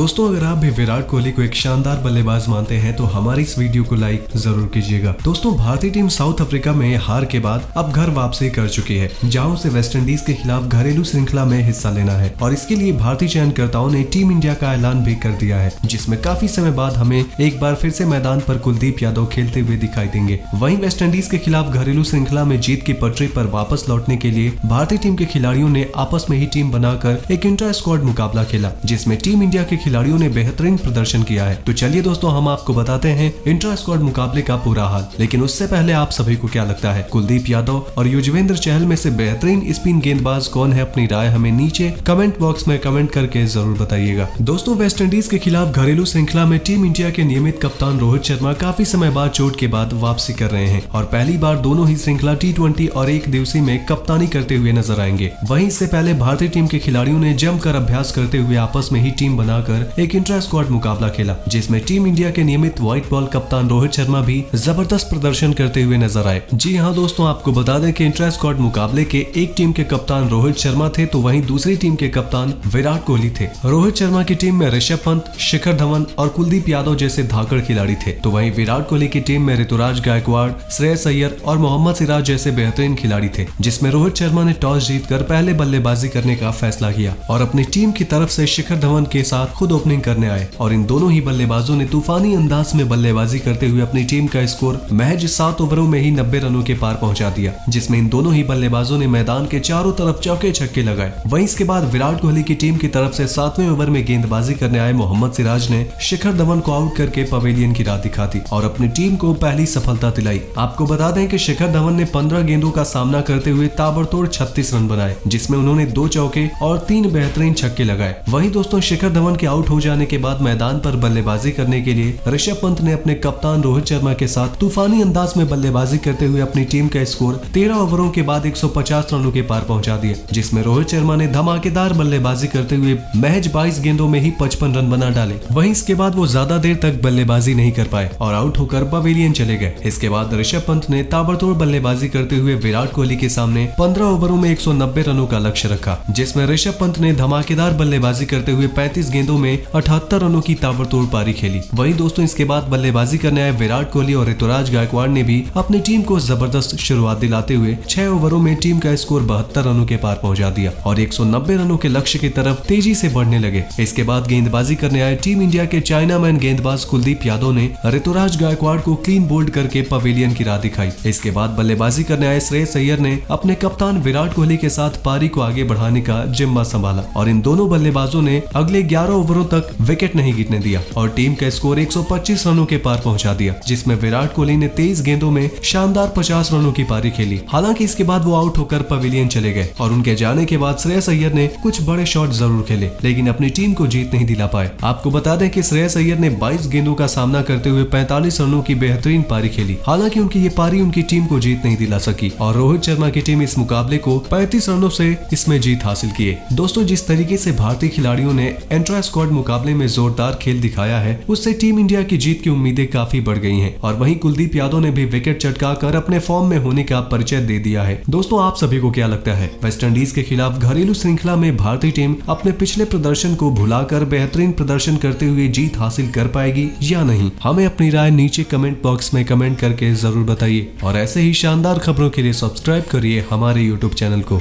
दोस्तों अगर आप भी विराट कोहली को एक शानदार बल्लेबाज मानते हैं तो हमारी इस वीडियो को लाइक जरूर कीजिएगा। दोस्तों भारतीय टीम साउथ अफ्रीका में हार के बाद अब घर वापसी कर चुकी है, जहां उसे वेस्टइंडीज के खिलाफ घरेलू श्रृंखला में हिस्सा लेना है और इसके लिए भारतीय चयनकर्ताओं ने टीम इंडिया का ऐलान भी कर दिया है, जिसमें काफी समय बाद हमें एक बार फिर से मैदान पर कुलदीप यादव खेलते हुए दिखाई देंगे। वहीं वेस्टइंडीज के खिलाफ घरेलू श्रृंखला में जीत के पटरी पर वापस लौटने के लिए भारतीय टीम के खिलाड़ियों ने आपस में ही टीम बनाकर एक इंटर स्क्वाड मुकाबला खेला, जिसमें टीम इंडिया के खिलाड़ियों ने बेहतरीन प्रदर्शन किया है। तो चलिए दोस्तों हम आपको बताते हैं इंटर स्क्वाड मुकाबले का पूरा हाल, लेकिन उससे पहले आप सभी को क्या लगता है कुलदीप यादव और युजवेंद्र चहल में से बेहतरीन स्पिन गेंदबाज कौन है? अपनी राय हमें नीचे कमेंट बॉक्स में कमेंट करके जरूर बताइएगा। दोस्तों वेस्टइंडीज के खिलाफ घरेलू श्रृंखला में टीम इंडिया के नियमित कप्तान रोहित शर्मा काफी समय बाद चोट के बाद वापसी कर रहे हैं और पहली बार दोनों ही श्रृंखला T20 और एक दिवसीय में कप्तानी करते हुए नजर आएंगे। वहीं इससे पहले भारतीय टीम के खिलाड़ियों ने जमकर अभ्यास करते हुए आपस में ही टीम बनाकर एक इंट्रा स्क्वाड मुकाबला खेला, जिसमें टीम इंडिया के नियमित व्हाइट बॉल कप्तान रोहित शर्मा भी जबरदस्त प्रदर्शन करते हुए नजर आए। जी हाँ दोस्तों आपको बता दें कि इंट्रा स्क्वाड मुकाबले के एक टीम के कप्तान रोहित शर्मा थे तो वहीं दूसरी टीम के कप्तान विराट कोहली थे। रोहित शर्मा की टीम में ऋषभ पंत, शिखर धवन और कुलदीप यादव जैसे धाकड़ खिलाड़ी थे, तो वहीं विराट कोहली की टीम में ऋतुराज गायकवाड़, श्रेयस अय्यर और मोहम्मद सिराज जैसे बेहतरीन खिलाड़ी थे, जिसमें रोहित शर्मा ने टॉस जीतकर पहले बल्लेबाजी करने का फैसला किया और अपनी टीम की तरफ से शिखर धवन के साथ खुद ओपनिंग करने आए और इन दोनों ही बल्लेबाजों ने तूफानी अंदाज में बल्लेबाजी करते हुए अपनी टीम का स्कोर महज 7 ओवरों में ही 90 रनों के पार पहुंचा दिया, जिसमें इन दोनों ही बल्लेबाजों ने मैदान के चारों तरफ चौके छक्के लगाए। वहीं इसके बाद विराट कोहली की टीम की तरफ से 7वें ओवर में गेंदबाजी करने आए मोहम्मद सिराज ने शिखर धवन को आउट करके पवेलियन की राह दिखा दी और अपनी टीम को पहली सफलता दिलाई। आपको बता दें कि शिखर धवन ने 15 गेंदों का सामना करते हुए ताबड़तोड़ 36 रन बनाए, जिसमें उन्होंने 2 चौके और 3 बेहतरीन छक्के लगाए। वहीं दोस्तों शिखर धवन के आउट हो जाने के बाद मैदान पर बल्लेबाजी करने के लिए ऋषभ पंत ने अपने कप्तान रोहित शर्मा के साथ तूफानी अंदाज में बल्लेबाजी करते हुए अपनी टीम का स्कोर 13 ओवरों के बाद 150 रनों के पार पहुंचा दिया, जिसमें रोहित शर्मा ने धमाकेदार बल्लेबाजी करते हुए महज 22 गेंदों में ही 55 रन बना डाले। वहीं इसके बाद वो ज्यादा देर तक बल्लेबाजी नहीं कर पाए और आउट होकर पवेलियन चले गए। इसके बाद ऋषभ पंत ने ताबड़तोड़ बल्लेबाजी करते हुए विराट कोहली के सामने 15 ओवरों में 190 रनों का लक्ष्य रखा, जिसमें ऋषभ पंत ने धमाकेदार बल्लेबाजी करते हुए 35 गेंदों में 78 रनों की ताबड़तोड़ पारी खेली। वहीं दोस्तों इसके बाद बल्लेबाजी करने आए विराट कोहली और ऋतुराज गायकवाड़ ने भी अपनी टीम को जबरदस्त शुरुआत दिलाते हुए 6 ओवरों में टीम का स्कोर 72 रनों के पार पहुंचा दिया और 190 रनों के लक्ष्य की तरफ तेजी से बढ़ने लगे। इसके बाद गेंदबाजी करने आए टीम इंडिया के चाइनामैन गेंदबाज कुलदीप यादव ने ऋतुराज गायकवाड़ को क्लीन बोल्ड करके पवेलियन की राह दिखाई। इसके बाद बल्लेबाजी करने आए श्रेयस अय्यर ने अपने कप्तान विराट कोहली के साथ पारी को आगे बढ़ाने का जिम्मा संभाला और इन दोनों बल्लेबाजों ने अगले 11 ओवरों तक विकेट नहीं गिरने दिया और टीम का स्कोर 125 रनों के पार पहुंचा दिया, जिसमें विराट कोहली ने 23 गेंदों में शानदार 50 रनों की पारी खेली। हालांकि इसके बाद वो आउट होकर पवेलियन चले गए और उनके जाने के बाद श्रेयस अय्यर ने कुछ बड़े शॉट जरूर खेले, लेकिन अपनी टीम को जीत नहीं दिला पाए। आपको बता दें कि श्रेयस अय्यर ने 22 गेंदों का सामना करते हुए 45 रनों की बेहतरीन पारी खेली, हालांकि उनकी ये पारी उनकी टीम को जीत नहीं दिला सकी और रोहित शर्मा की टीम इस मुकाबले को 35 रनों से इसमें जीत हासिल किए। दोस्तों जिस तरीके से भारतीय खिलाड़ियों ने इंट्रा स्क्वाड मुकाबले में जोरदार खेल दिखाया है, उससे टीम इंडिया की जीत की उम्मीदें काफी बढ़ गई हैं और वहीं कुलदीप यादव ने भी विकेट चटकाकर अपने फॉर्म में होने का परिचय दे दिया है। दोस्तों आप सभी को क्या लगता है वेस्टइंडीज के खिलाफ घरेलू श्रृंखला में भारतीय टीम अपने पिछले प्रदर्शन को भुलाकर बेहतरीन प्रदर्शन करते हुए जीत हासिल कर पाएगी या नहीं? हमें अपनी राय नीचे कमेंट बॉक्स में कमेंट करके जरूर बताइए और ऐसे ही शानदार खबरों के लिए सब्सक्राइब करिए हमारे YouTube चैनल को।